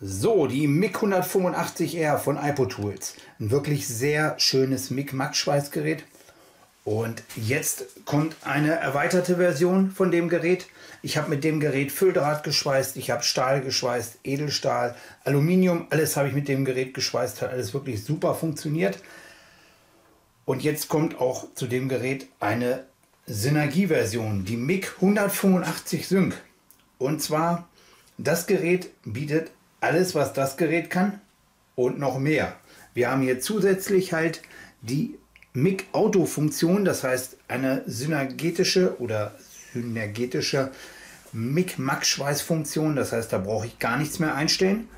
So, die MIG 185R von iPoTools. Ein wirklich sehr schönes MIG-Max-Schweißgerät. Und jetzt kommt eine erweiterte Version von dem Gerät. Ich habe mit dem Gerät Fülldraht geschweißt, ich habe Stahl geschweißt, Edelstahl, Aluminium, alles habe ich mit dem Gerät geschweißt, hat alles wirklich super funktioniert. Und jetzt kommt auch zu dem Gerät eine Synergieversion, die MIG 185 Sync. Und zwar, das Gerät bietet alles, was das Gerät kann und noch mehr. Wir haben hier zusätzlich halt die MIG Auto Funktion, das heißt eine synergetische oder MIG Max Schweißfunktion, das heißt, da brauche ich gar nichts mehr einstellen.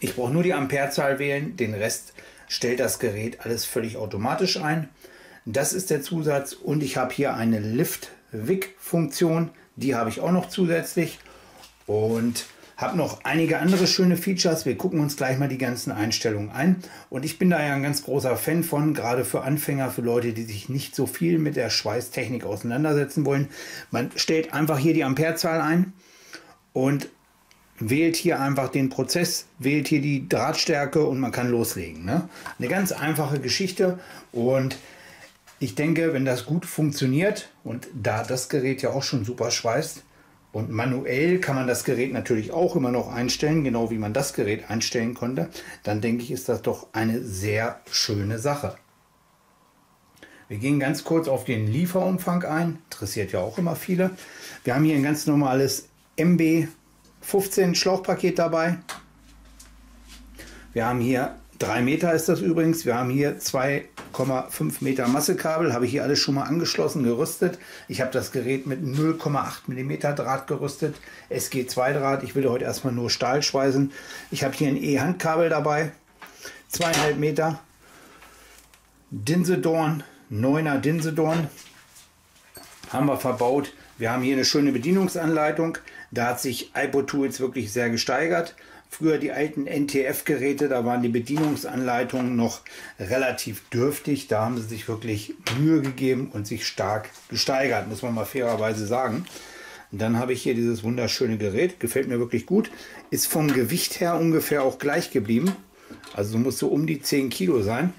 Ich brauche nur die Amperezahl wählen, den Rest stellt das Gerät alles völlig automatisch ein. Das ist der Zusatz und ich habe hier eine Lift-Wick Funktion, die habe ich auch noch zusätzlich und habe noch einige andere schöne Features. Wir gucken uns gleich mal die ganzen Einstellungen ein. Und ich bin da ja ein ganz großer Fan von, gerade für Anfänger, für Leute, die sich nicht so viel mit der Schweißtechnik auseinandersetzen wollen. Man stellt einfach hier die Amperezahl ein und wählt hier einfach den Prozess, wählt hier die Drahtstärke und man kann loslegen, ne? Eine ganz einfache Geschichte und ich denke, wenn das gut funktioniert und da das Gerät ja auch schon super schweißt, und manuell kann man das Gerät natürlich auch immer noch einstellen, genau wie man das Gerät einstellen konnte. Dann denke ich, ist das doch eine sehr schöne Sache. Wir gehen ganz kurz auf den Lieferumfang ein. Interessiert ja auch immer viele. Wir haben hier ein ganz normales MB15 Schlauchpaket dabei. Wir haben hier 3 Meter ist das übrigens. Wir haben hier 2,5 Meter Massekabel. Habe ich hier alles schon mal angeschlossen, gerüstet. Ich habe das Gerät mit 0,8 mm Draht gerüstet. SG2 Draht. Ich will heute erstmal nur Stahl schweißen. Ich habe hier ein E-Handkabel dabei. 2,5 Meter. Dinsedorn. 9er Dinsedorn. Haben wir verbaut. Wir haben hier eine schöne Bedienungsanleitung. Da hat sich iPoTools wirklich sehr gesteigert. Früher die alten NTF-Geräte, da waren die Bedienungsanleitungen noch relativ dürftig. Da haben sie sich wirklich Mühe gegeben und sich stark gesteigert, muss man mal fairerweise sagen. Und dann habe ich hier dieses wunderschöne Gerät, gefällt mir wirklich gut. Ist vom Gewicht her ungefähr auch gleich geblieben. Also muss so um die 10 Kilo sein.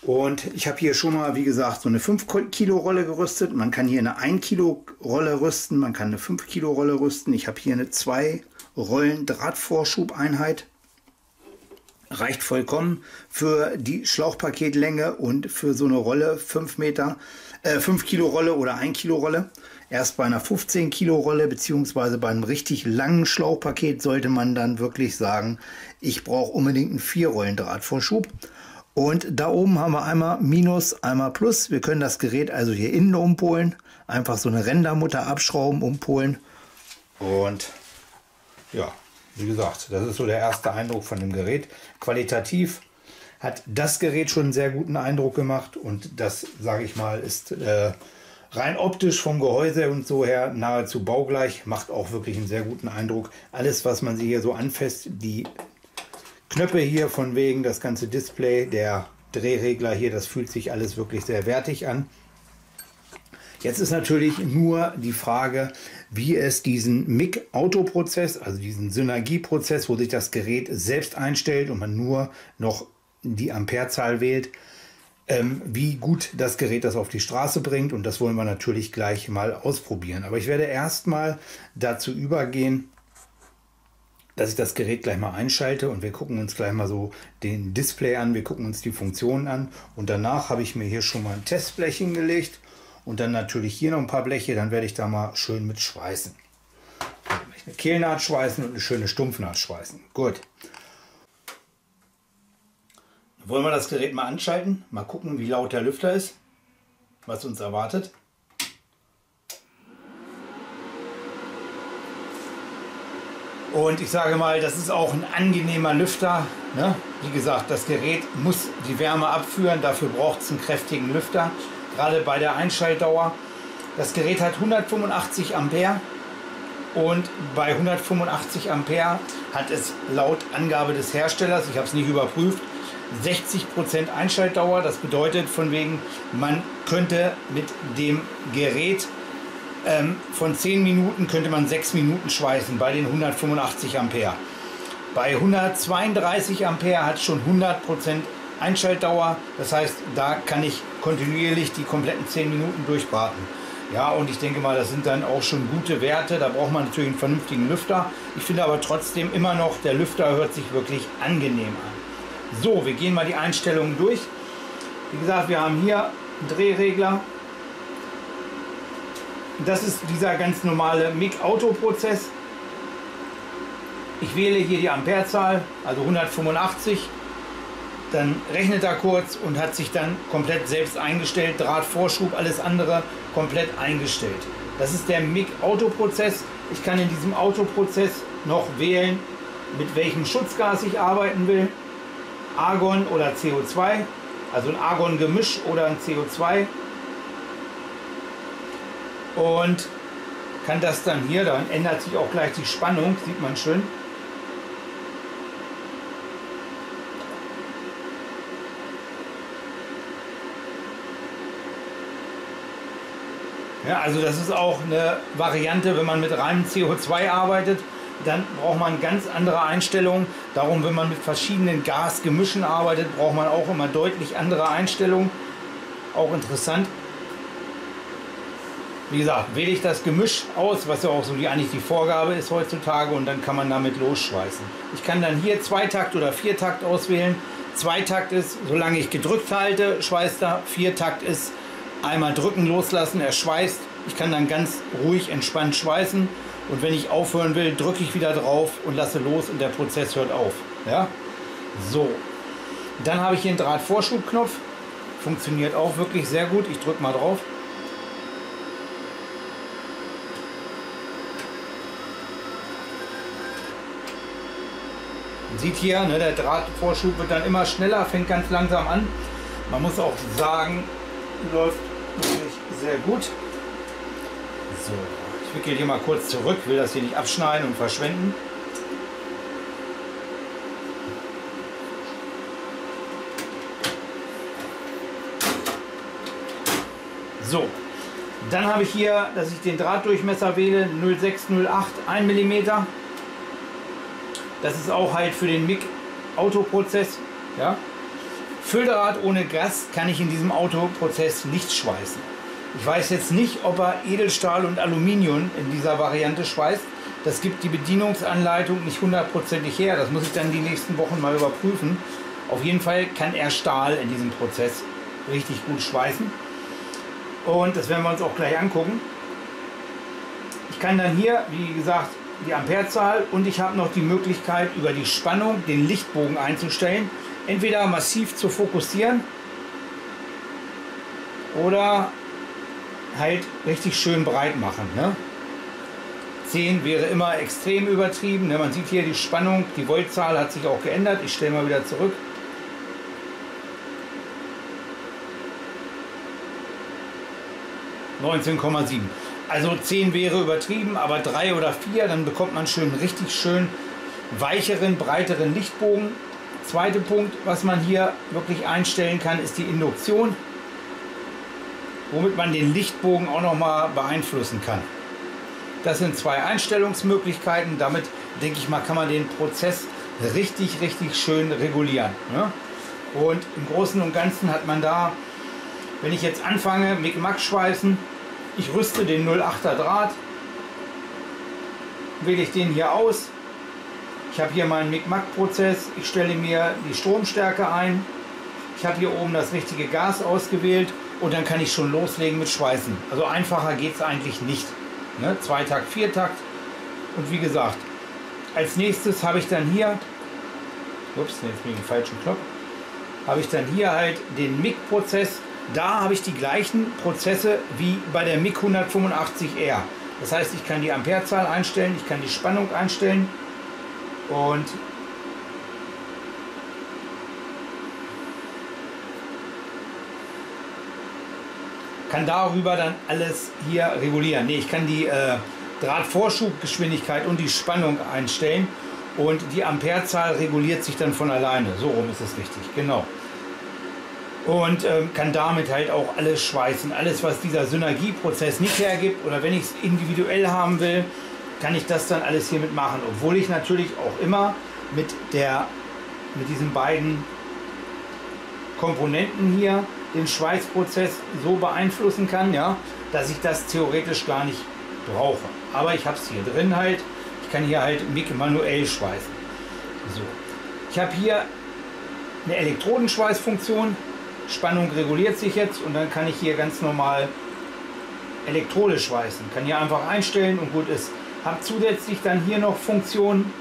Und ich habe hier schon mal, wie gesagt, so eine 5 Kilo Rolle gerüstet. Man kann hier eine 1 Kilo Rolle rüsten, man kann eine 5 Kilo Rolle rüsten. Ich habe hier eine 2 Rollen Drahtvorschubeinheit. Reicht vollkommen für die Schlauchpaketlänge und für so eine Rolle 5 Kilo Rolle oder 1 Kilo Rolle. Erst bei einer 15 Kilo Rolle bzw. bei einem richtig langen Schlauchpaket sollte man dann wirklich sagen, ich brauche unbedingt einen 4 Rollen Drahtvorschub. Und da oben haben wir einmal Minus, einmal Plus. Wir können das Gerät also hier innen umpolen. Einfach so eine Rändermutter abschrauben, umpolen. Und ja, wie gesagt, das ist so der erste Eindruck von dem Gerät. Qualitativ hat das Gerät schon einen sehr guten Eindruck gemacht. Und das, sage ich mal, ist rein optisch vom Gehäuse und so her nahezu baugleich. Macht auch wirklich einen sehr guten Eindruck. Alles, was man sich hier so anfasst, die Knöpfe hier von wegen, das ganze Display, der Drehregler hier, das fühlt sich alles wirklich sehr wertig an. Jetzt ist natürlich nur die Frage, wie es diesen MIG-Auto-Prozess, also diesen Synergieprozess, wo sich das Gerät selbst einstellt und man nur noch die Amperezahl wählt, wie gut das Gerät das auf die Straße bringt. Und das wollen wir natürlich gleich mal ausprobieren. Aber ich werde erstmal dazu übergehen, dass ich das Gerät gleich mal einschalte und wir gucken uns gleich mal so den Display an, wir gucken uns die Funktionen an. Und danach habe ich mir hier schon mal ein Testblech hingelegt. Und dann natürlich hier noch ein paar Bleche, dann werde ich da mal schön mit schweißen. Eine Kehlnaht schweißen und eine schöne Stumpfnaht schweißen. Gut. Dann wollen wir das Gerät mal anschalten, mal gucken, wie laut der Lüfter ist, was uns erwartet. Und ich sage mal, das ist auch ein angenehmer Lüfter, ne? Wie gesagt, das Gerät muss die Wärme abführen, dafür braucht es einen kräftigen Lüfter. Gerade bei der Einschaltdauer. Das Gerät hat 185 Ampere und bei 185 Ampere hat es laut Angabe des Herstellers, ich habe es nicht überprüft, 60% Einschaltdauer. Das bedeutet von wegen, man könnte mit dem Gerät von 10 Minuten könnte man 6 Minuten schweißen bei den 185 Ampere. Bei 132 Ampere hat schon 100% Einschaltdauer, das heißt, da kann ich kontinuierlich die kompletten 10 Minuten durchbraten. Ja, und ich denke mal, das sind dann auch schon gute Werte, da braucht man natürlich einen vernünftigen Lüfter. Ich finde aber trotzdem immer noch, der Lüfter hört sich wirklich angenehm an. So, wir gehen mal die Einstellungen durch. Wie gesagt, wir haben hier einen Drehregler. Das ist dieser ganz normale MIG-Auto-Prozess. Ich wähle hier die Amperezahl, also 185. Dann rechnet er kurz und hat sich dann komplett selbst eingestellt, Drahtvorschub, alles andere komplett eingestellt. Das ist der MIG-Autoprozess. Ich kann in diesem Autoprozess noch wählen, mit welchem Schutzgas ich arbeiten will. Argon oder CO2, also ein Argon-Gemisch oder ein CO2. Und kann das dann hier, dann ändert sich auch gleich die Spannung, sieht man schön. Ja, also das ist auch eine Variante, wenn man mit reinem CO2 arbeitet, dann braucht man ganz andere Einstellungen. Darum, wenn man mit verschiedenen Gasgemischen arbeitet, braucht man auch immer deutlich andere Einstellungen. Auch interessant. Wie gesagt, wähle ich das Gemisch aus, was ja auch so eigentlich die Vorgabe ist heutzutage, und dann kann man damit losschweißen. Ich kann dann hier Zweitakt oder Viertakt auswählen. Zweitakt ist, solange ich gedrückt halte, schweißt er. Viertakt ist, einmal drücken, loslassen, er schweißt. Ich kann dann ganz ruhig, entspannt schweißen. Und wenn ich aufhören will, drücke ich wieder drauf und lasse los und der Prozess hört auf. Ja? So. Dann habe ich hier einen Drahtvorschubknopf. Funktioniert auch wirklich sehr gut. Ich drücke mal drauf. Man sieht hier, ne, der Drahtvorschub wird dann immer schneller, fängt ganz langsam an. Man muss auch sagen, läuft wirklich sehr gut. So, ich wickel hier mal kurz zurück, will das hier nicht abschneiden und verschwenden. So, dann habe ich hier, dass ich den Drahtdurchmesser wähle, 0608 1 mm. Das ist auch halt für den MIG-Autoprozess. Ja? Fülldraht ohne Gas kann ich in diesem Autoprozess nicht schweißen. Ich weiß jetzt nicht, ob er Edelstahl und Aluminium in dieser Variante schweißt. Das gibt die Bedienungsanleitung nicht hundertprozentig her. Das muss ich dann die nächsten Wochen mal überprüfen. Auf jeden Fall kann er Stahl in diesem Prozess richtig gut schweißen. Und das werden wir uns auch gleich angucken. Ich kann dann hier, wie gesagt, die Amperezahl, und ich habe noch die Möglichkeit, über die Spannung den Lichtbogen einzustellen. Entweder massiv zu fokussieren oder halt richtig schön breit machen. Ne? 10 wäre immer extrem übertrieben. Ne? Man sieht hier die Spannung, die Voltzahl hat sich auch geändert. Ich stelle mal wieder zurück. ,7. Also 10 wäre übertrieben, aber 3 oder 4, dann bekommt man schön richtig schön weicheren, breiteren Lichtbogen. Zweiter Punkt, was man hier wirklich einstellen kann, ist die Induktion, womit man den Lichtbogen auch nochmal beeinflussen kann. Das sind zwei Einstellungsmöglichkeiten. Damit, denke ich mal, kann man den Prozess richtig, richtig schön regulieren. Ne? Und im Großen und Ganzen hat man da, wenn ich jetzt anfange, MIG-MAG schweißen, ich rüste den 08er Draht, wähle ich den hier aus. Ich habe hier meinen MIG-MAG-Prozess, ich stelle mir die Stromstärke ein, ich habe hier oben das richtige Gas ausgewählt und dann kann ich schon loslegen mit Schweißen. Also einfacher geht es eigentlich nicht. Ne? Zweitakt, Viertakt, und wie gesagt, als nächstes habe ich dann hier, ups, jetzt bin ich im falschen Knopf, habe ich dann hier halt den MIG-Prozess. Da habe ich die gleichen Prozesse wie bei der MIG 185R. Das heißt, ich kann die Amperezahl einstellen, ich kann die Spannung einstellen. Und kann darüber dann alles hier regulieren. Ne, ich kann die Drahtvorschubgeschwindigkeit und die Spannung einstellen und die Amperezahl reguliert sich dann von alleine. So rum ist es richtig, genau. und kann damit halt auch alles schweißen. Alles, was dieser Synergieprozess nicht hergibt oder wenn ich es individuell haben will, kann ich das dann alles hiermit machen. Obwohl ich natürlich auch immer mit diesen beiden Komponenten hier den Schweißprozess so beeinflussen kann, ja, dass ich das theoretisch gar nicht brauche. Aber ich habe es hier drin halt. Ich kann hier halt MIG manuell schweißen. So. Ich habe hier eine Elektrodenschweißfunktion. Spannung reguliert sich jetzt und dann kann ich hier ganz normal Elektrode schweißen. Kann hier einfach einstellen und gut ist. Habe zusätzlich dann hier noch Funktionen.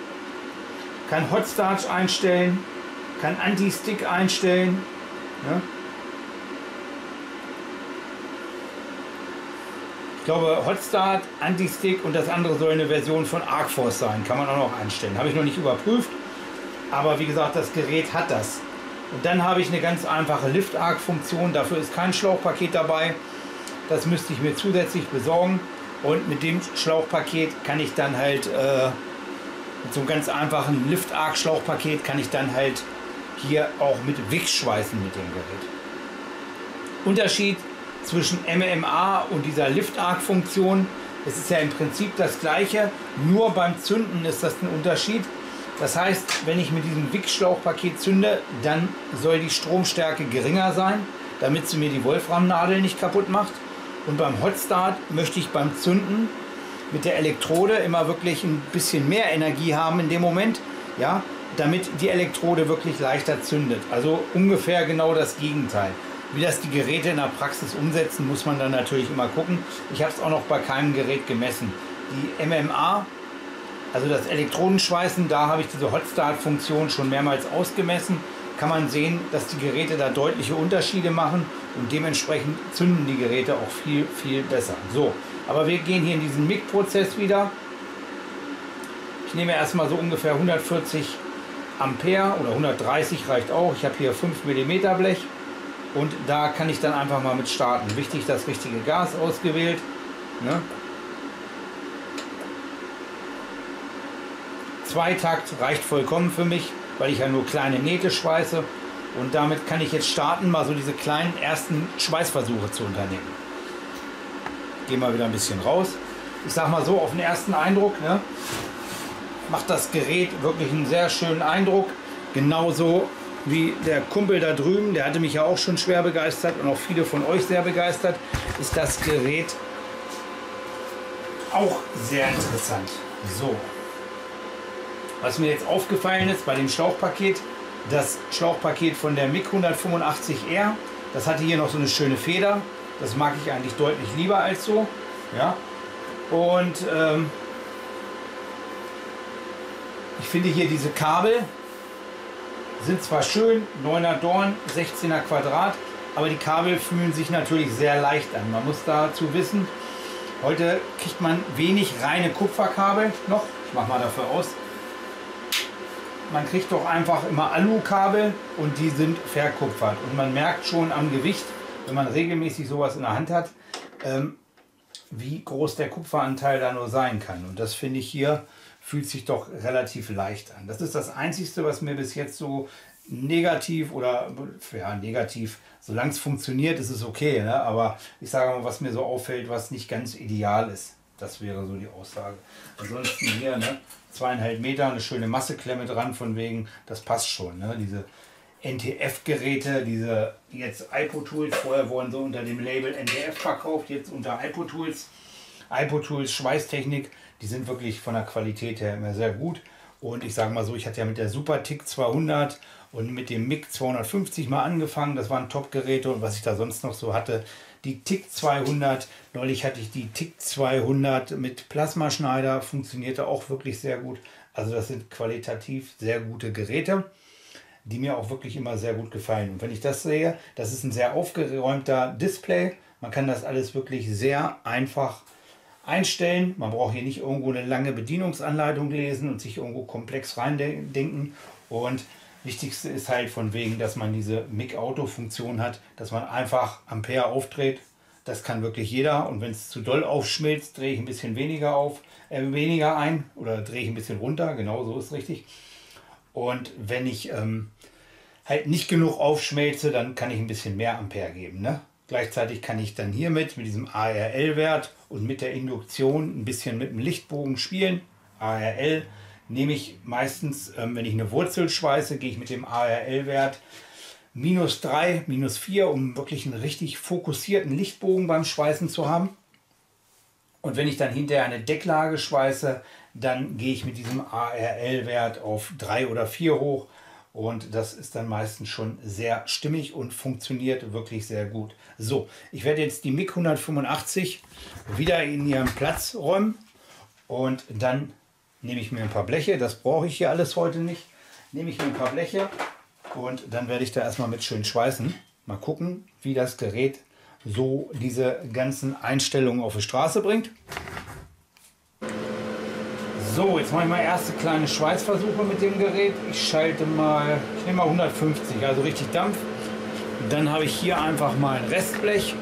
Kann Hot Starch einstellen. Kann Anti-Stick einstellen. Ne? Ich glaube, Hot Start, Anti-Stick und das andere soll eine Version von Arcforce sein. Kann man auch noch einstellen. Habe ich noch nicht überprüft. Aber wie gesagt, das Gerät hat das. Und dann habe ich eine ganz einfache Lift-Arc-Funktion. Dafür ist kein Schlauchpaket dabei. Das müsste ich mir zusätzlich besorgen. Und mit dem Schlauchpaket kann ich dann halt, mit so einem ganz einfachen Lift-Arc-Schlauchpaket, kann ich dann halt hier auch mit Wix schweißen mit dem Gerät. Unterschied zwischen MMA und dieser Lift-Arc-Funktion. Es ist ja im Prinzip das gleiche, nur beim Zünden ist das ein Unterschied. Das heißt, wenn ich mit diesem Wix-Schlauchpaket zünde, dann soll die Stromstärke geringer sein, damit sie mir die Wolframnadel nicht kaputt macht. Und beim Hotstart möchte ich beim Zünden mit der Elektrode immer wirklich ein bisschen mehr Energie haben in dem Moment, ja, damit die Elektrode wirklich leichter zündet. Also ungefähr genau das Gegenteil. Wie das die Geräte in der Praxis umsetzen, muss man dann natürlich immer gucken. Ich habe es auch noch bei keinem Gerät gemessen. Die MMA, also das Elektrodenschweißen, da habe ich diese Hotstart-Funktion schon mehrmals ausgemessen. Kann man sehen, dass die Geräte da deutliche Unterschiede machen und dementsprechend zünden die Geräte auch viel, viel besser. So, aber wir gehen hier in diesen MIG-Prozess wieder. Ich nehme erstmal so ungefähr 140 Ampere oder 130 reicht auch. Ich habe hier 5 mm Blech. Und da kann ich dann einfach mal mit starten. Wichtig, das richtige Gas ausgewählt. Ne? Zweitakt reicht vollkommen für mich, weil ich ja nur kleine Nähte schweiße. Und damit kann ich jetzt starten, mal so diese kleinen ersten Schweißversuche zu unternehmen. Gehen wir wieder ein bisschen raus. Ich sag mal so, auf den ersten Eindruck, ne, macht das Gerät wirklich einen sehr schönen Eindruck. Genauso wie der Kumpel da drüben, der hatte mich ja auch schon schwer begeistert und auch viele von euch sehr begeistert, ist das Gerät auch sehr interessant. So, was mir jetzt aufgefallen ist bei dem Schlauchpaket, das Schlauchpaket von der MIG 185R, das hatte hier noch so eine schöne Feder, das mag ich eigentlich deutlich lieber als so, ja, und ich finde hier diese Kabel sind zwar schön, 9er Dorn, 16er Quadrat, aber die Kabel fühlen sich natürlich sehr leicht an. Man muss dazu wissen, heute kriegt man wenig reine Kupferkabel noch. Ich mache mal dafür aus. Man kriegt doch einfach immer Alukabel und die sind verkupfert. Und man merkt schon am Gewicht, wenn man regelmäßig sowas in der Hand hat, wie groß der Kupferanteil da nur sein kann. Und das finde ich hier, fühlt sich doch relativ leicht an. Das ist das Einzige, was mir bis jetzt so negativ oder, ja, negativ, solange es funktioniert, ist es okay, ne? Aber ich sage mal, was mir so auffällt, was nicht ganz ideal ist. Das wäre so die Aussage. Ansonsten hier, ne, 2,5 Meter, eine schöne Masseklemme dran, von wegen, das passt schon, ne? Diese NTF-Geräte, diese jetzt iPoTools, vorher wurden so unter dem Label NTF verkauft, jetzt unter iPoTools. iPoTools Schweißtechnik, die sind wirklich von der Qualität her immer sehr gut. Und ich sage mal so, ich hatte ja mit der SuperTIC 200 und mit dem MIG 250 mal angefangen. Das waren Top-Geräte und was ich da sonst noch so hatte. Die TIC 200, neulich hatte ich die TIC 200 mit Plasmaschneider, funktionierte auch wirklich sehr gut. Also das sind qualitativ sehr gute Geräte, die mir auch wirklich immer sehr gut gefallen. Und wenn ich das sehe, das ist ein sehr aufgeräumter Display. Man kann das alles wirklich sehr einfach einstellen. Man braucht hier nicht irgendwo eine lange Bedienungsanleitung lesen und sich irgendwo komplex reindenken. Und wichtigste ist halt von wegen, dass man diese MIG-Auto-Funktion hat, dass man einfach Ampere aufdreht. Das kann wirklich jeder. Und wenn es zu doll aufschmilzt, drehe ich ein bisschen weniger auf, weniger ein oder drehe ich ein bisschen runter. Genau so ist richtig. Und wenn ich halt nicht genug aufschmelze, dann kann ich ein bisschen mehr Ampere geben, ne? Gleichzeitig kann ich dann hiermit mit diesem ARL-Wert und mit der Induktion ein bisschen mit dem Lichtbogen spielen. ARL nehme ich meistens, wenn ich eine Wurzel schweiße, gehe ich mit dem ARL-Wert minus 3, minus 4, um wirklich einen richtig fokussierten Lichtbogen beim Schweißen zu haben. Und wenn ich dann hinterher eine Decklage schweiße, dann gehe ich mit diesem ARL-Wert auf 3 oder 4 hoch. Und das ist dann meistens schon sehr stimmig und funktioniert wirklich sehr gut. So, ich werde jetzt die MIG 185 wieder in ihren Platz räumen. Und dann nehme ich mir ein paar Bleche. Das brauche ich hier alles heute nicht. Nehme ich mir ein paar Bleche und dann werde ich da erstmal mit schön schweißen. Mal gucken, wie das Gerät so diese ganzen Einstellungen auf die Straße bringt. So, jetzt mache ich mal erste kleine Schweißversuche mit dem Gerät. Ich schalte mal, ich nehme mal 150, also richtig Dampf. Dann habe ich hier einfach mal ein Restblech.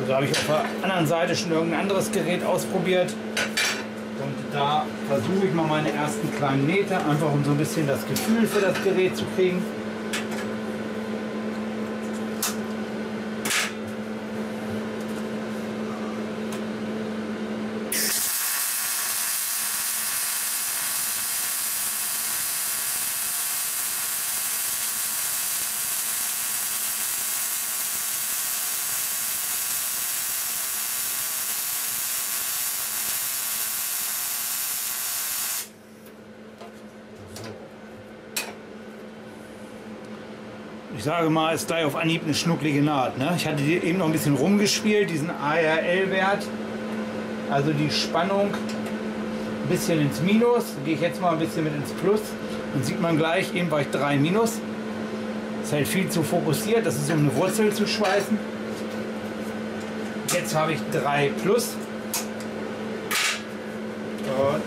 Also habe ich auf der anderen Seite schon irgendein anderes Gerät ausprobiert. Und da versuche ich mal meine ersten kleinen Nähte, einfach um so ein bisschen das Gefühl für das Gerät zu kriegen. Ich sage mal, ist gleich auf Anhieb eine schnucklige Naht, ne? Ich hatte eben noch ein bisschen rumgespielt, diesen ARL-Wert, also die Spannung ein bisschen ins Minus. Gehe ich jetzt mal ein bisschen mit ins Plus. Dann sieht man gleich, eben war ich 3 Minus. Ist halt viel zu fokussiert, das ist um eine Wurzel zu schweißen. Jetzt habe ich 3 Plus. Und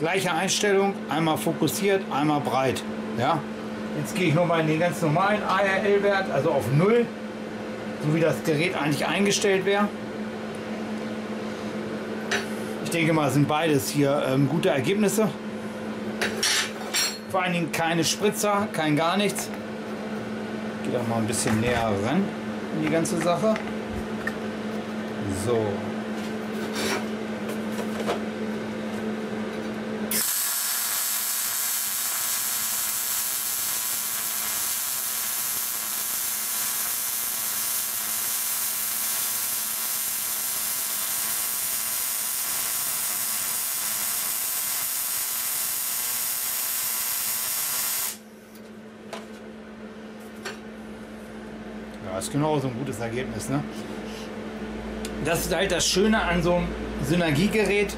gleiche Einstellung, einmal fokussiert, einmal breit. Ja? Jetzt gehe ich nochmal in den ganz normalen ARL-Wert, also auf 0, so wie das Gerät eigentlich eingestellt wäre. Ich denke mal, sind beides hier gute Ergebnisse. Vor allen Dingen keine Spritzer, kein gar nichts. Ich gehe da mal ein bisschen näher ran in die ganze Sache. So. Ist genau so ein gutes Ergebnis, ne? Das ist halt das Schöne an so einem Synergiegerät,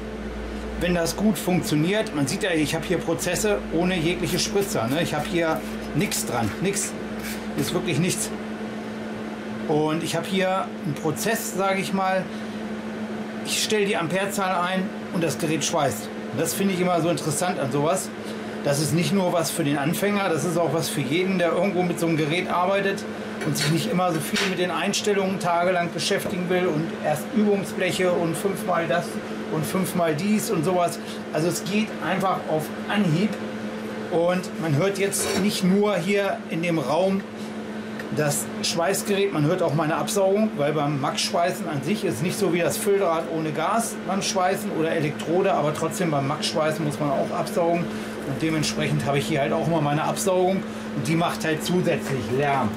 wenn das gut funktioniert. Man sieht ja, ich habe hier Prozesse ohne jegliche Spritzer, ne? Ich habe hier nichts dran, nichts, ist wirklich nichts. Und ich habe hier einen Prozess, sage ich mal, ich stelle die Amperezahl ein und das Gerät schweißt. Das finde ich immer so interessant an sowas. Das ist nicht nur was für den Anfänger, das ist auch was für jeden, der irgendwo mit so einem Gerät arbeitet und sich nicht immer so viel mit den Einstellungen tagelang beschäftigen will und erst Übungsbleche und 5-mal das und 5-mal dies und sowas. Also es geht einfach auf Anhieb und man hört jetzt nicht nur hier in dem Raum das Schweißgerät, man hört auch meine Absaugung, weil beim MAG-Schweißen an sich ist nicht so wie das Fülldraht ohne Gas beim Schweißen oder Elektrode, aber trotzdem beim MAG-Schweißen muss man auch absaugen und dementsprechend habe ich hier halt auch mal meine Absaugung und die macht halt zusätzlich Lärm.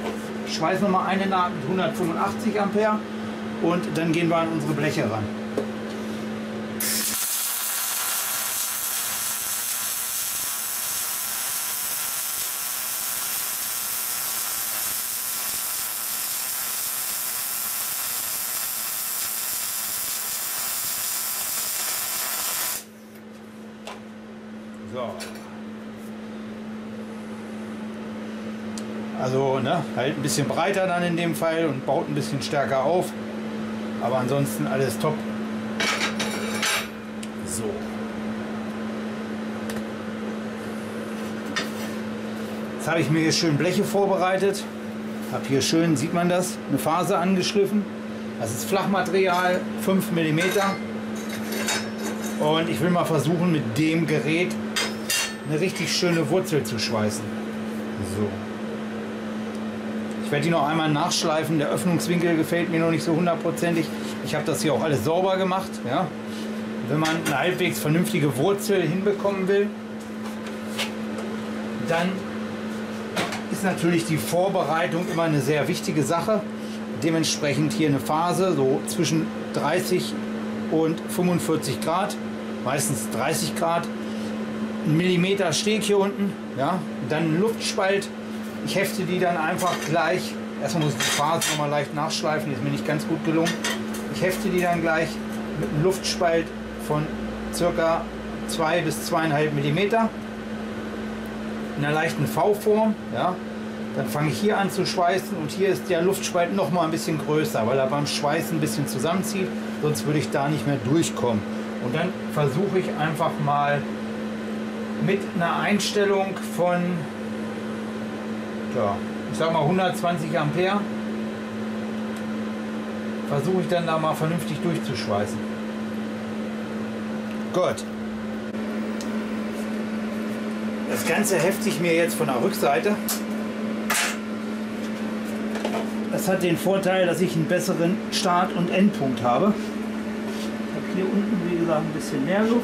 Ich schweiße nochmal eine Naht mit 185 Ampere und dann gehen wir an unsere Bleche ran. So. Also ne, halt ein bisschen breiter dann in dem Fall und baut ein bisschen stärker auf. Aber ansonsten alles top. So. Jetzt habe ich mir hier schön Bleche vorbereitet. Habe hier schön, sieht man das, eine Faser angeschliffen. Das ist Flachmaterial, 5 mm. Und ich will mal versuchen, mit dem Gerät eine richtig schöne Wurzel zu schweißen. So. Ich werde die noch einmal nachschleifen. Der Öffnungswinkel gefällt mir noch nicht so hundertprozentig. Ich habe das hier auch alles sauber gemacht. Ja. Wenn man eine halbwegs vernünftige Wurzel hinbekommen will, dann ist natürlich die Vorbereitung immer eine sehr wichtige Sache. Dementsprechend hier eine Phase so zwischen 30 und 45 Grad, meistens 30 Grad. Ein Millimeter Steg hier unten, ja, dann ein Luftspalt. Ich hefte die dann einfach gleich. Erstmal muss ich die Phase nochmal leicht nachschleifen, ist mir nicht ganz gut gelungen. Ich hefte die dann gleich mit einem Luftspalt von ca. 2 bis 2,5 mm. In einer leichten V-Form. Ja. Dann fange ich hier an zu schweißen und hier ist der Luftspalt noch mal ein bisschen größer, weil er beim Schweißen ein bisschen zusammenzieht, sonst würde ich da nicht mehr durchkommen. Und dann versuche ich einfach mal mit einer Einstellung von, ja, ich sag mal 120 Ampere, versuche ich dann da mal vernünftig durchzuschweißen. Gut. Das Ganze hefte ich mir jetzt von der Rückseite. Das hat den Vorteil, dass ich einen besseren Start- und Endpunkt habe. Ich habe hier unten, wie gesagt, ein bisschen mehr Luft.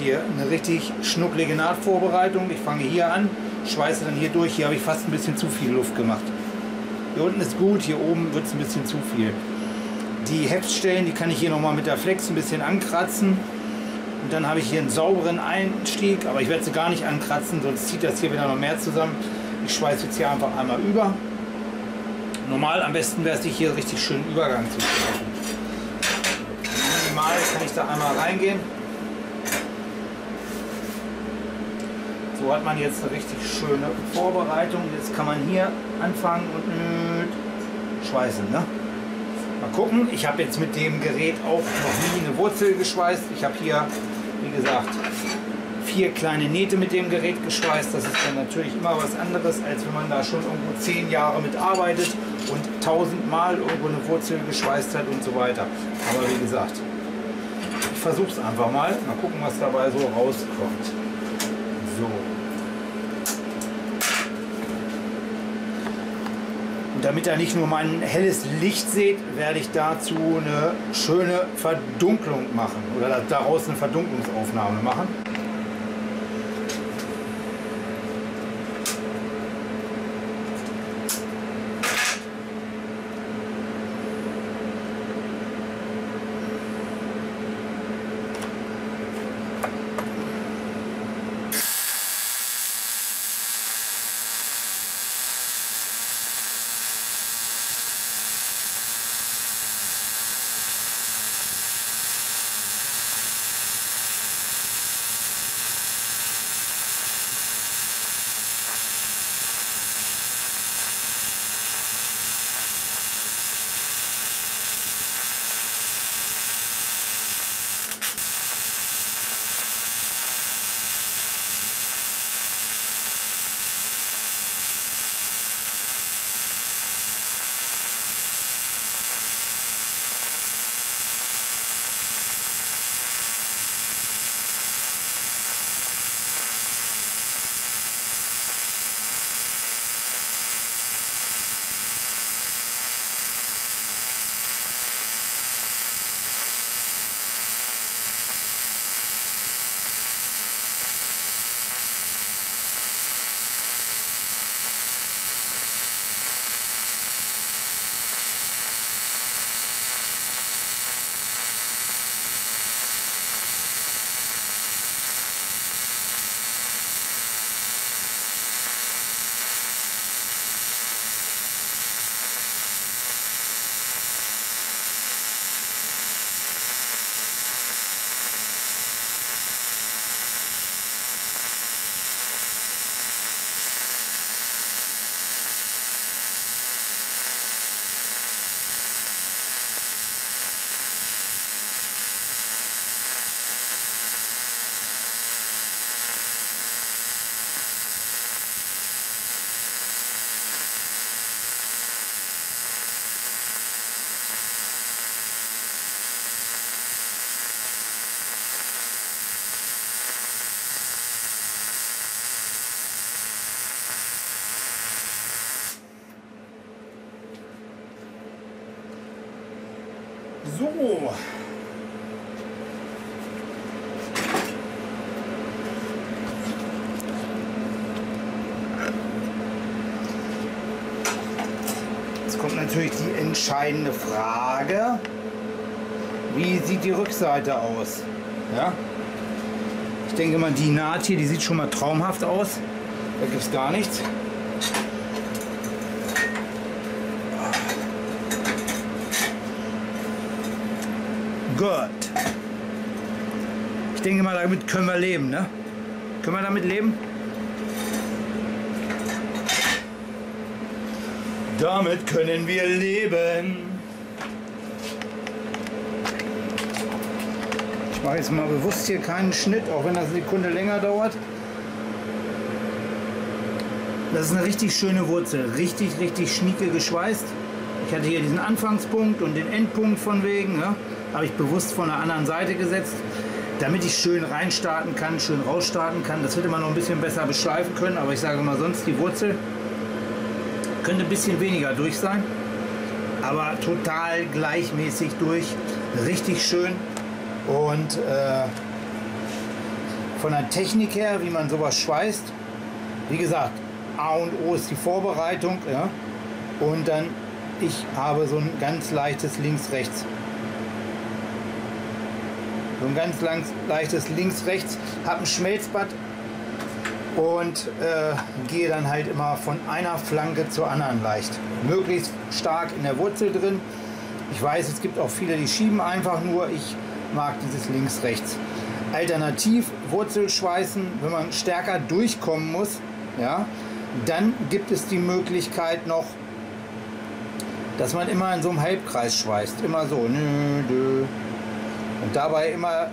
Hier eine richtig schnucklige Nahtvorbereitung. Ich fange hier an, schweiße dann hier durch. Hier habe ich fast ein bisschen zu viel Luft gemacht. Hier unten ist gut, hier oben wird es ein bisschen zu viel. Die Heftstellen, die kann ich hier nochmal mit der Flex ein bisschen ankratzen. Und dann habe ich hier einen sauberen Einstieg, aber ich werde sie gar nicht ankratzen, sonst zieht das hier wieder noch mehr zusammen. Ich schweiße jetzt hier einfach einmal über. Normal am besten wäre es, sich hier richtig schön Übergang zu schaffen. Minimal kann ich da einmal reingehen. So hat man jetzt eine richtig schöne Vorbereitung. Jetzt kann man hier anfangen und schweißen. Ne? Mal gucken. Ich habe jetzt mit dem Gerät auch noch nie eine Wurzel geschweißt. Ich habe hier, wie gesagt, 4 kleine Nähte mit dem Gerät geschweißt. Das ist dann natürlich immer was anderes, als wenn man da schon irgendwo 10 Jahre mit arbeitet und 1000 Mal irgendwo eine Wurzel geschweißt hat und so weiter. Aber wie gesagt, ich versuche es einfach mal. Mal gucken, was dabei so rauskommt. So. Und damit ihr nicht nur mein helles Licht seht, werde ich dazu eine schöne Verdunklung machen oder daraus eine Verdunklungsaufnahme machen. So. Jetzt kommt natürlich die entscheidende Frage, wie sieht die Rückseite aus? Ja? Ich denke mal, die Naht hier, die sieht schon mal traumhaft aus. Da gibt es gar nichts. Gut. Ich denke mal, damit können wir leben, ne? Können wir damit leben? Damit können wir leben. Ich mache jetzt mal bewusst hier keinen Schnitt, auch wenn das eine Sekunde länger dauert. Das ist eine richtig schöne Wurzel, richtig, richtig schnieke geschweißt. Ich hatte hier diesen Anfangspunkt und den Endpunkt von wegen, ne? Habe ich bewusst von der anderen Seite gesetzt, damit ich schön reinstarten kann, schön rausstarten kann. Das hätte man noch ein bisschen besser beschleifen können, aber ich sage mal sonst, die Wurzel könnte ein bisschen weniger durch sein, aber total gleichmäßig durch, richtig schön. Und von der Technik her, wie man sowas schweißt, wie gesagt, A und O ist die Vorbereitung, ja? Und dann, ich habe so ein ganz leichtes Links-Rechts. So ein ganz leichtes Links-Rechts, habe ein Schmelzbad und gehe dann halt immer von einer Flanke zur anderen leicht. Möglichst stark in der Wurzel drin. Ich weiß, es gibt auch viele, die schieben einfach nur. Ich mag dieses Links-Rechts. Alternativ Wurzel schweißen, wenn man stärker durchkommen muss, ja, dann gibt es die Möglichkeit noch, dass man immer in so einem Halbkreis schweißt. Immer so. Und dabei immer,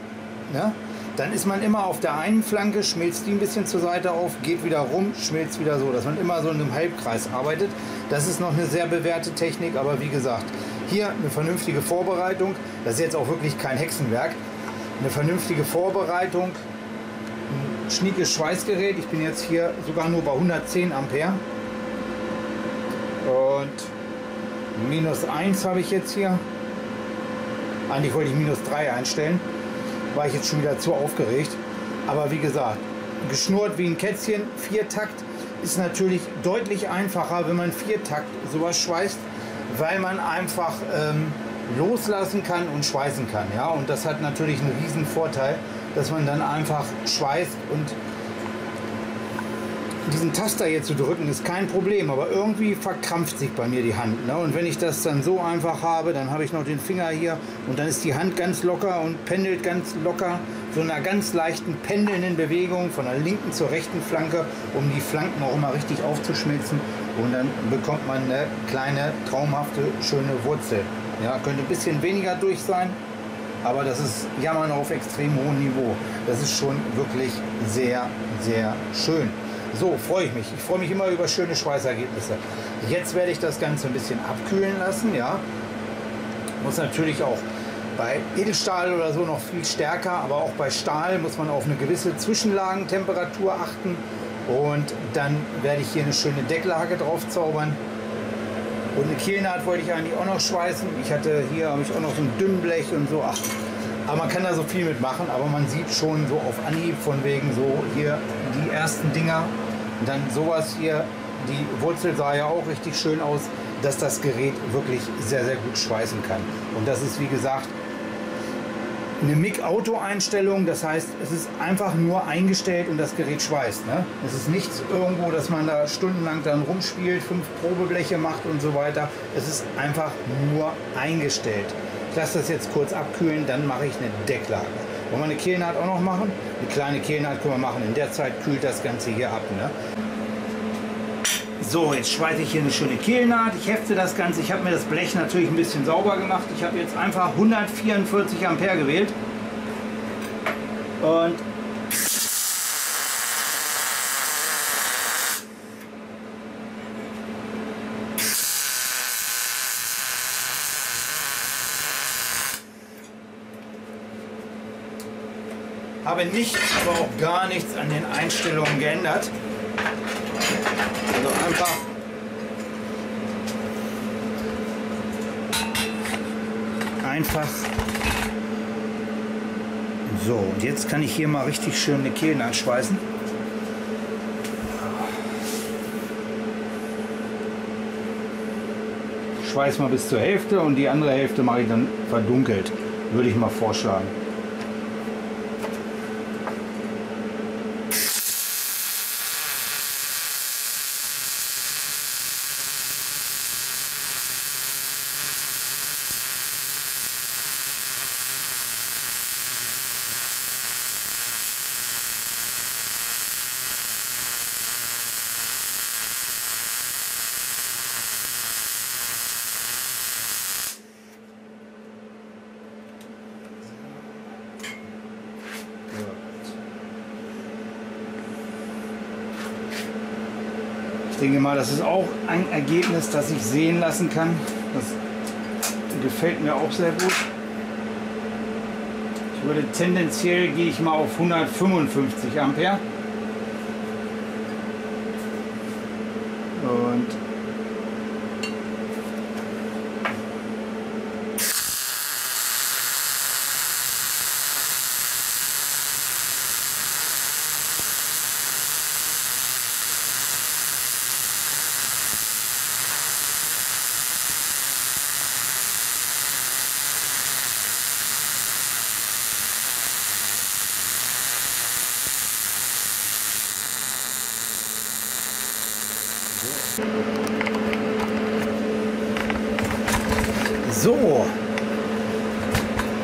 ne? Dann ist man immer auf der einen Flanke, schmilzt die ein bisschen zur Seite auf, geht wieder rum, schmilzt wieder so, dass man immer so in einem Halbkreis arbeitet. Das ist noch eine sehr bewährte Technik, aber wie gesagt, hier eine vernünftige Vorbereitung. Das ist jetzt auch wirklich kein Hexenwerk. Eine vernünftige Vorbereitung, ein schniekes Schweißgerät. Ich bin jetzt hier sogar nur bei 110 Ampere. Und minus 1 habe ich jetzt hier. Eigentlich wollte ich minus 3 einstellen, war ich jetzt schon wieder zu aufgeregt. Aber wie gesagt, geschnurrt wie ein Kätzchen, 4-Takt ist natürlich deutlich einfacher, wenn man 4-Takt sowas schweißt, weil man einfach loslassen kann und schweißen kann. Ja? Und das hat natürlich einen riesen Vorteil, dass man dann einfach schweißt, und diesen Taster hier zu drücken ist kein Problem, aber irgendwie verkrampft sich bei mir die Hand. Ne? Und wenn ich das dann so einfach habe, dann habe ich noch den Finger hier und dann ist die Hand ganz locker und pendelt ganz locker, so einer ganz leichten pendelnden Bewegung von der linken zur rechten Flanke, um die Flanken auch immer richtig aufzuschmelzen, und dann bekommt man eine kleine, traumhafte, schöne Wurzel. Ja, könnte ein bisschen weniger durch sein, aber das ist Jammern auf extrem hohem Niveau. Das ist schon wirklich sehr, sehr schön. So, freue ich mich. Ich freue mich immer über schöne Schweißergebnisse. Jetzt werde ich das Ganze ein bisschen abkühlen lassen. Ja, muss natürlich auch bei Edelstahl oder so noch viel stärker, aber auch bei Stahl muss man auf eine gewisse Zwischenlagentemperatur achten. Und dann werde ich hier eine schöne Decklage drauf zaubern. Und eine Kehlnaht wollte ich eigentlich auch noch schweißen. Ich hatte hier, habe ich auch noch so ein Dünnblech und so. Ach, aber man kann da so viel mitmachen, aber man sieht schon so auf Anhieb von wegen so hier die ersten Dinger. Und dann sowas hier, die Wurzel sah ja auch richtig schön aus, dass das Gerät wirklich sehr, sehr gut schweißen kann. Und das ist, wie gesagt, eine MIG-Auto-Einstellung, das heißt, es ist einfach nur eingestellt und das Gerät schweißt. Ne? Es ist nichts irgendwo, dass man da stundenlang dann rumspielt, 5 Probebleche macht und so weiter. Es ist einfach nur eingestellt. Ich lasse das jetzt kurz abkühlen, dann mache ich eine Decklage. Wollen wir eine Kehlnaht auch noch machen? Eine kleine Kehlnaht können wir machen. In der Zeit kühlt das Ganze hier ab. Ne? So, jetzt schweiße ich hier eine schöne Kehlnaht. Ich hefte das Ganze. Ich habe mir das Blech natürlich ein bisschen sauber gemacht. Ich habe jetzt einfach 144 Ampere gewählt. Und habe nichts, aber auch gar nichts an den Einstellungen geändert. Also einfach einfach. So, und jetzt kann ich hier mal richtig schön eine Kehle anschweißen. Schweiß mal bis zur Hälfte und die andere Hälfte mache ich dann verdunkelt, würde ich mal vorschlagen. Ich denke mal, das ist auch ein Ergebnis, das ich sehen lassen kann. Das gefällt mir auch sehr gut. Ich würde tendenziell, gehe ich mal auf 155 Ampere. Und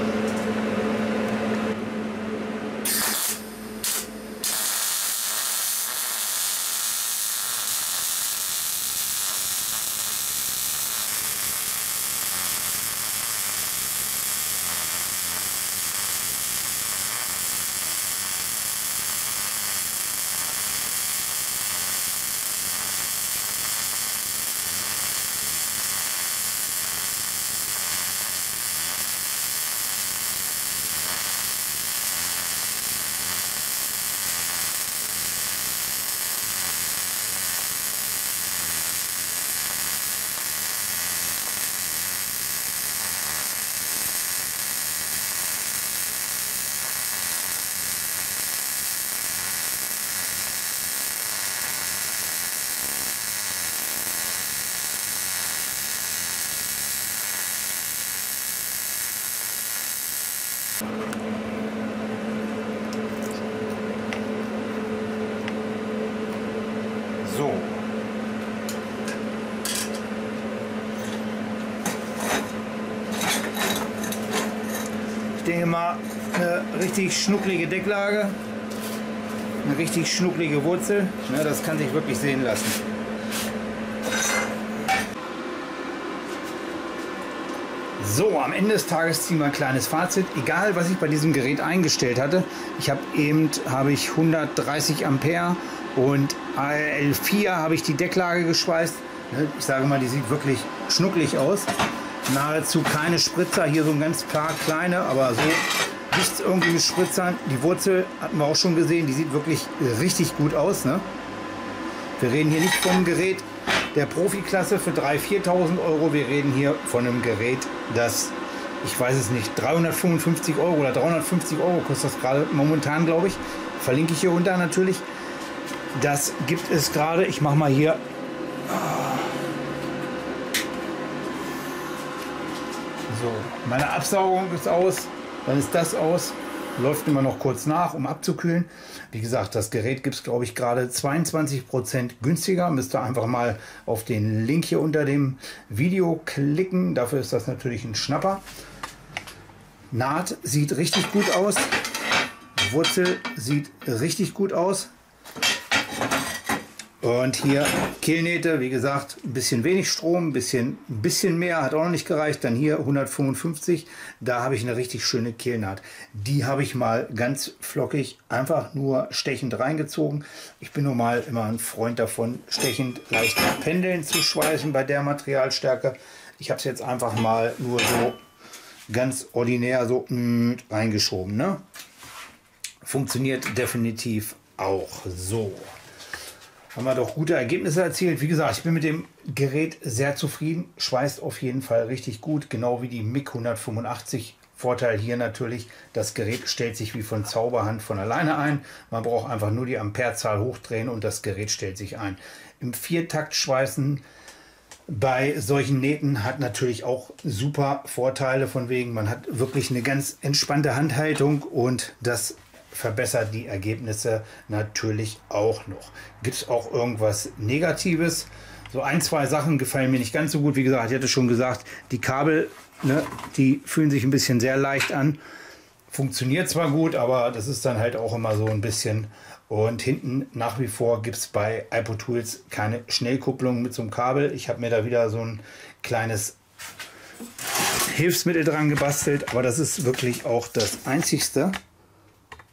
so. So. Ich denke mal, eine richtig schnucklige Decklage, eine richtig schnucklige Wurzel, ja, das kann sich wirklich sehen lassen. So, am Ende des Tages ziehen wir ein kleines Fazit. Egal, was ich bei diesem Gerät eingestellt hatte, ich habe ich 130 Ampere und L4 habe ich die Decklage geschweißt. Ich sage mal, die sieht wirklich schnucklig aus. Nahezu keine Spritzer, hier so ein ganz paar kleine, aber so nichts irgendwie mit Spritzern. Die Wurzel hatten wir auch schon gesehen, die sieht wirklich richtig gut aus. Ne? Wir reden hier nicht vom Gerät der Profiklasse für 3.000, 4.000 Euro. Wir reden hier von einem Gerät, das, ich weiß es nicht, 355 Euro oder 350 Euro kostet das gerade momentan, glaube ich. Verlinke ich hier unter natürlich. Das gibt es gerade. Ich mache mal hier. So, meine Absaugung ist aus. Dann ist das aus. Läuft immer noch kurz nach, um abzukühlen. Wie gesagt, das Gerät gibt es, glaube ich, gerade 22% günstiger. Müsst ihr einfach mal auf den Link hier unter dem Video klicken. Dafür ist das natürlich ein Schnapper. Naht sieht richtig gut aus. Wurzel sieht richtig gut aus. Und hier Kehlnähte, wie gesagt, ein bisschen wenig Strom, ein bisschen mehr, hat auch noch nicht gereicht. Dann hier 155, da habe ich eine richtig schöne Kehlnaht. Die habe ich mal ganz flockig, einfach nur stechend reingezogen. Ich bin nun mal immer ein Freund davon, stechend leicht pendeln zu schweißen bei der Materialstärke. Ich habe es jetzt einfach mal nur so ganz ordinär so reingeschoben. Ne? Funktioniert definitiv auch so. haben wir doch gute Ergebnisse erzielt. Wie gesagt, ich bin mit dem Gerät sehr zufrieden. Schweißt auf jeden Fall richtig gut, genau wie die MIG 185. Vorteil hier natürlich, das Gerät stellt sich wie von Zauberhand von alleine ein. Man braucht einfach nur die Amperezahl hochdrehen und das Gerät stellt sich ein. Im Viertaktschweißen bei solchen Nähten hat natürlich auch super Vorteile, von wegen, man hat wirklich eine ganz entspannte Handhaltung und das verbessert die Ergebnisse natürlich auch noch. Gibt es auch irgendwas Negatives? So ein, zwei Sachen gefallen mir nicht ganz so gut. Wie gesagt, ich hatte schon gesagt, die Kabel, ne, die fühlen sich ein bisschen sehr leicht an. Funktioniert zwar gut, aber das ist dann halt auch immer so ein bisschen. Und hinten nach wie vor gibt es bei iPoTools keine Schnellkupplung mit so einem Kabel. Ich habe mir da wieder so ein kleines Hilfsmittel dran gebastelt, aber das ist wirklich auch das Einzigste.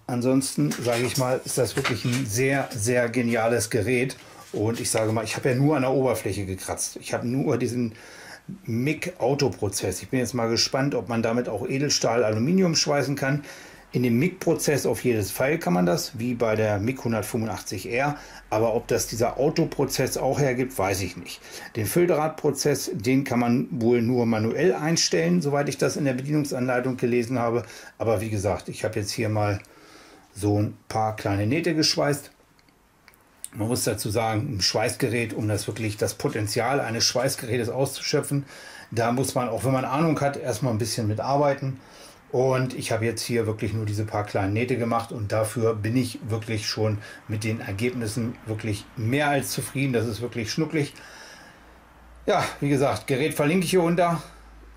Ansonsten, sage ich mal, ist das wirklich ein sehr, sehr geniales Gerät. Und ich sage mal, ich habe ja nur an der Oberfläche gekratzt. Ich habe nur diesen MIG-Autoprozess. Ich bin jetzt mal gespannt, ob man damit auch Edelstahl-Aluminium schweißen kann. In dem MIG-Prozess auf jedes Fall kann man das, wie bei der MIG 185R. Aber ob das dieser Autoprozess auch hergibt, weiß ich nicht. Den Fülldrahtprozess, den kann man wohl nur manuell einstellen, soweit ich das in der Bedienungsanleitung gelesen habe. Aber wie gesagt, ich habe jetzt hier mal so ein paar kleine Nähte geschweißt. Man muss dazu sagen, ein Schweißgerät, um das wirklich das Potenzial eines Schweißgerätes auszuschöpfen, da muss man, auch wenn man Ahnung hat, erstmal ein bisschen mitarbeiten. Und ich habe jetzt hier wirklich nur diese paar kleinen Nähte gemacht und dafür bin ich wirklich schon mit den Ergebnissen wirklich mehr als zufrieden. Das ist wirklich schnucklig. Ja, wie gesagt, Gerät verlinke ich hier unter.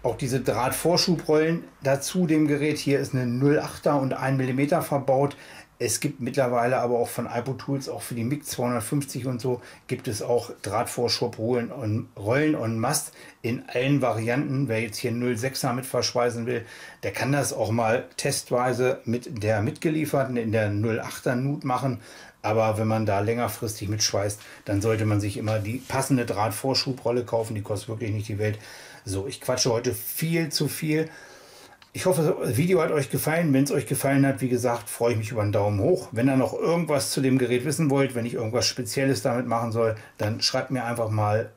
Auch diese Drahtvorschubrollen dazu dem Gerät. Hier ist eine 0,8er und 1 mm verbaut. Es gibt mittlerweile aber auch von iPoTools, auch für die MIG 250 und so, gibt es auch Drahtvorschubrollen und Rollen en masse in allen Varianten. Wer jetzt hier 0,6er mit verschweißen will, der kann das auch mal testweise mit der mitgelieferten in der 0,8er Nut machen. Aber wenn man da längerfristig mitschweißt, dann sollte man sich immer die passende Drahtvorschubrolle kaufen. Die kostet wirklich nicht die Welt. So, ich quatsche heute viel zu viel. Ich hoffe, das Video hat euch gefallen. Wenn es euch gefallen hat, wie gesagt, freue ich mich über einen Daumen hoch. Wenn ihr noch irgendwas zu dem Gerät wissen wollt, wenn ich irgendwas Spezielles damit machen soll, dann schreibt mir einfach mal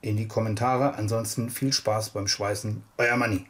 in die Kommentare. Ansonsten viel Spaß beim Schweißen. Euer Manni.